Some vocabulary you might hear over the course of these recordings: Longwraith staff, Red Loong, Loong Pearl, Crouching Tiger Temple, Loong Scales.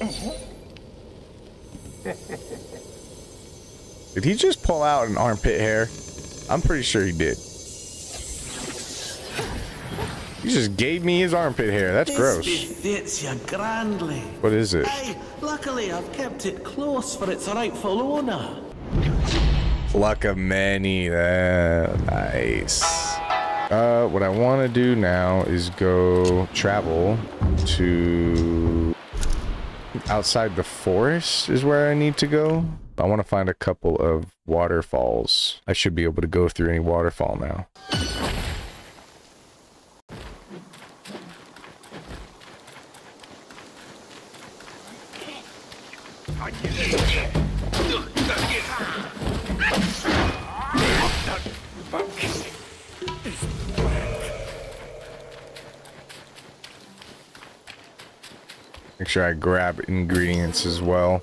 Did he just pull out an armpit hair? I'm pretty sure he did. He just gave me his armpit hair. That's gross. Fits you grandly. What is it? Hey, luckily I've kept it close for its rightful owner. Luck of many. Nice. What I want to do now is go travel to outside the forest is where I need to go. I want to find a couple of waterfalls. I should be able to go through any waterfall now. Make sure I grab ingredients as well.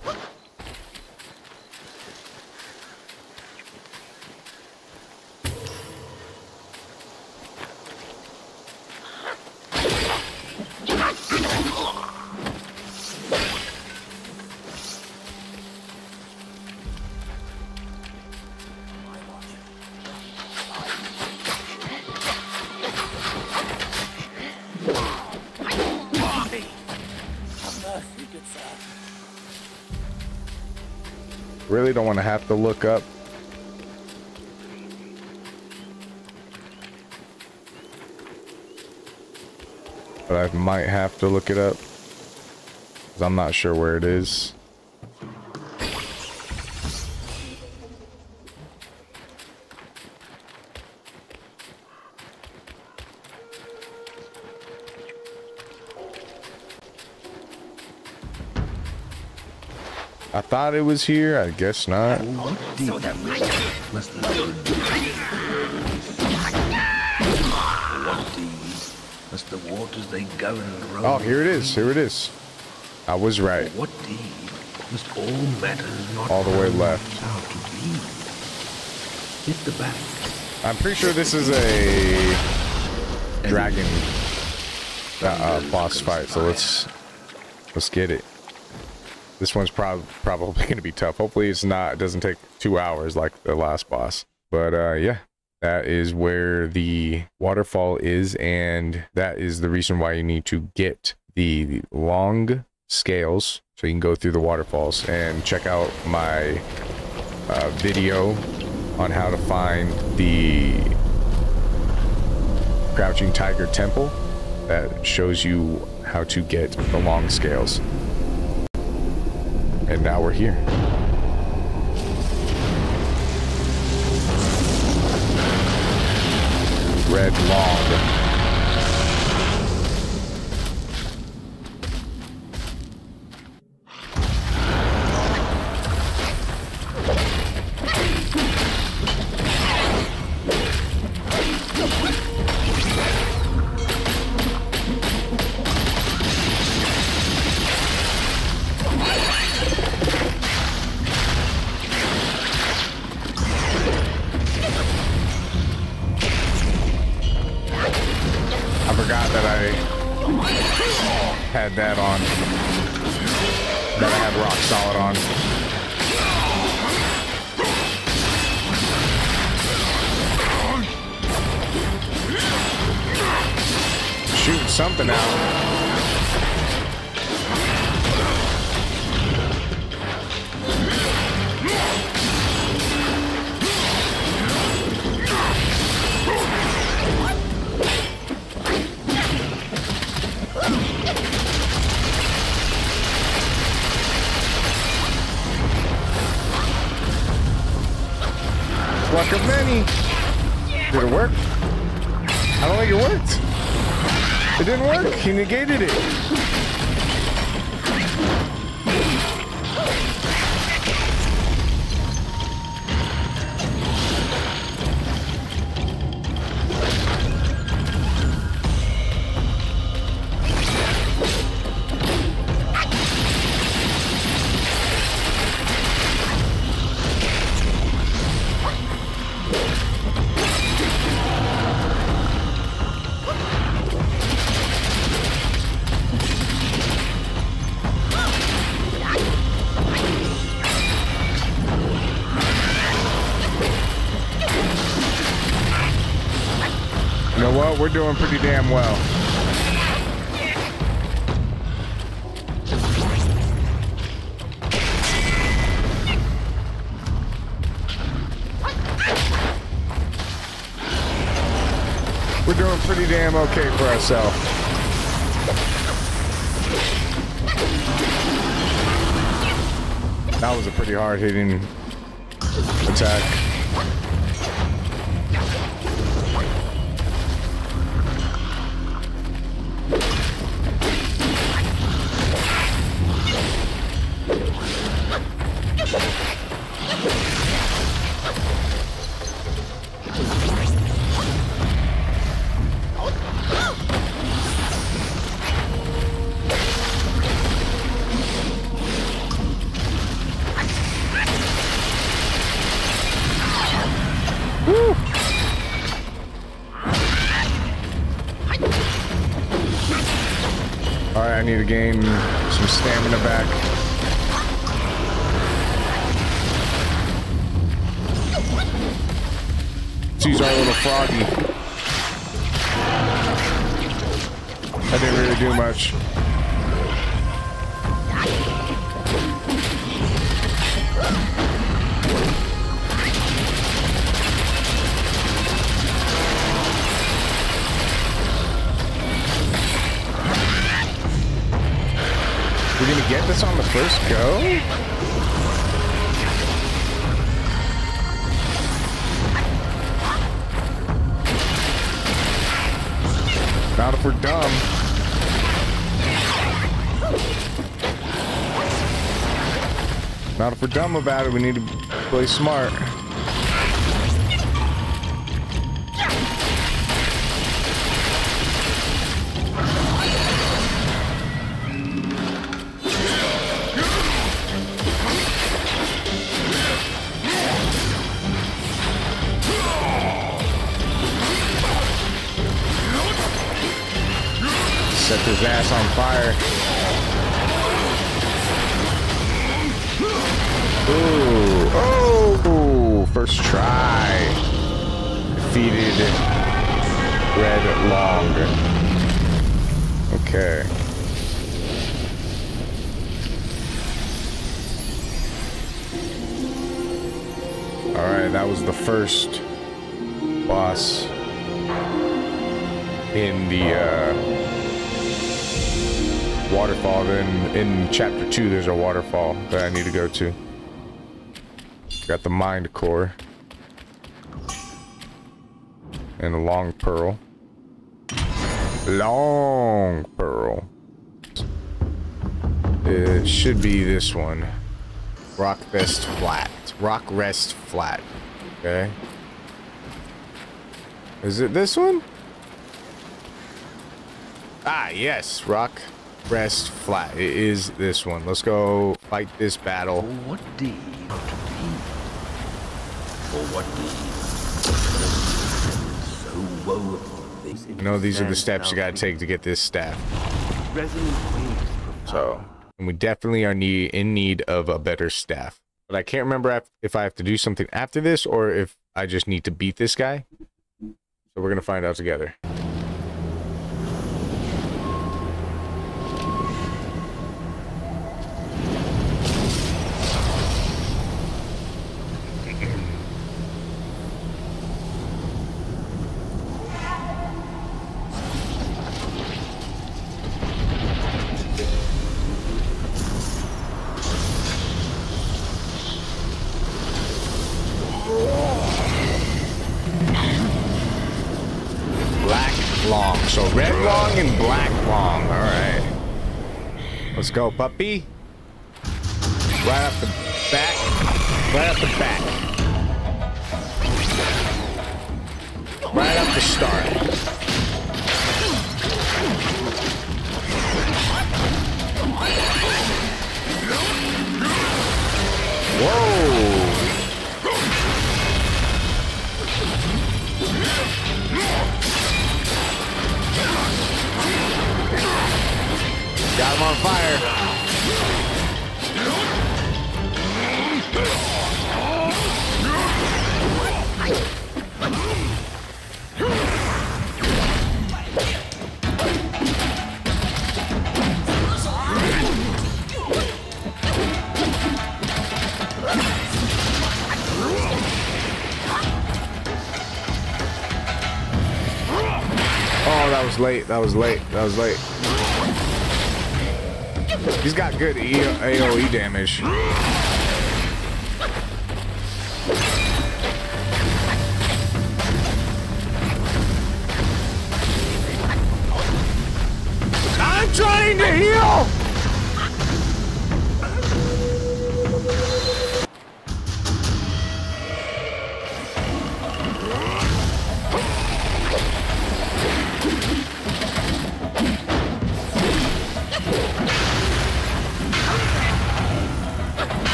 Really don't want to have to look up. But I might have to look it up. Because I'm not sure where it is. I thought it was here. I guess not. Oh, here it is. Here it is. I was right. All the way left. I'm pretty sure this is a dragon boss fight. So let's get it. This one's probably going to be tough. Hopefully it's not. It doesn't take 2 hours like the last boss. But yeah, that is where the waterfall is. And that is the reason why you need to get the Loong Scales. So you can go through the waterfalls and check out my video on how to find the Crouching Tiger Temple. That shows you how to get the Loong Scales. And now we're here. Red Loong. Had that on. That I had rock solid on. Shoot something out. Luck of many. Did it work? I don't think it worked. It didn't work. He negated it. we're doing pretty damn well. We're doing pretty damn okay for ourselves. That was a pretty hard-hitting attack. I need to gain some stamina back. Let's use our little froggy. That didn't really do much. We're gonna get this on the first go? Not if we're dumb. Not if we're dumb about it, we need to play smart. Set his ass on fire. Ooh. Oh! First try. Defeated Red Loong. Okay. Alright, that was the first boss in the, waterfall. Then in chapter 2 there's a waterfall that I need to go to. Got the mind core and the Loong Pearl. Loong Pearl, it should be this one. Rock rest flat. Okay, is it this one? Ah yes, rock rest flat. It is this one. Let's go fight this battle. What deed? For what deed? So woeful. You know, these are the steps you gotta take to get this staff. So, and we definitely are in need of a better staff. But I can't remember if I have to do something after this or if I just need to beat this guy. So we're gonna find out together. So Red Loong and Black Loong. Alright. Let's go, puppy. Right off the back. Right off the back. Right off the start. Whoa! Got him on fire. late. That was late. That was late. He's got good AOE damage. I'm trying to heal!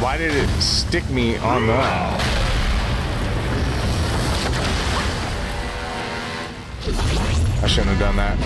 Why did it stick me on the... I shouldn't have done that.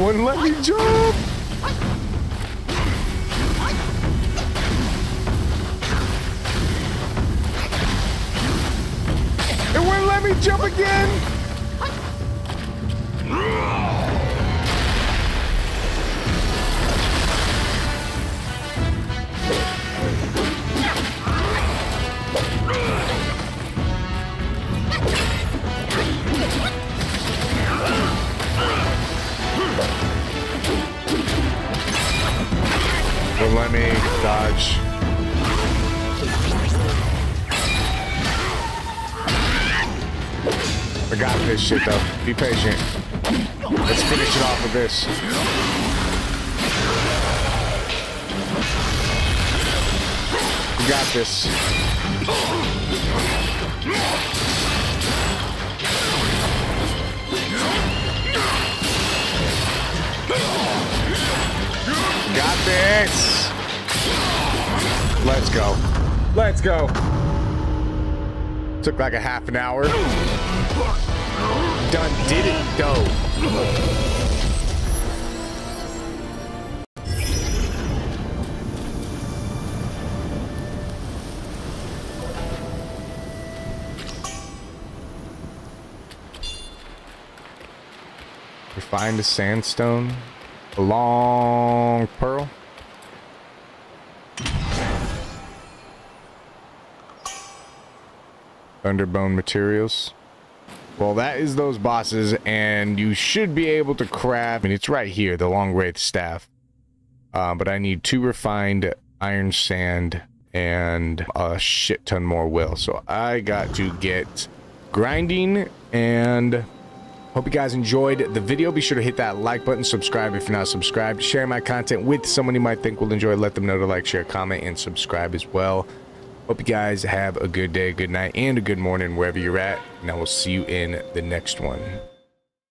Wouldn't let me jump. It wouldn't let me jump again. Let me dodge. I got this shit though. Be patient. Let's finish it off with this. We got this. Got this. Let's go. Let's go. Took like a half an hour. Done did it though. Refine the sandstone. Loong Pearl. Thunderbone materials. Well, that is those bosses, and you should be able to craft, I mean, it's right here, the Longwraith staff. But I need 2 refined iron sand and a shit ton more will. So I got to get grinding, and hope you guys enjoyed the video. Be sure to hit that like button, subscribe if you're not subscribed, share my content with someone you might think will enjoy, let them know to like, share, comment, and subscribe as well. Hope you guys have a good day, a good night, and a good morning wherever you're at, and I will see you in the next one.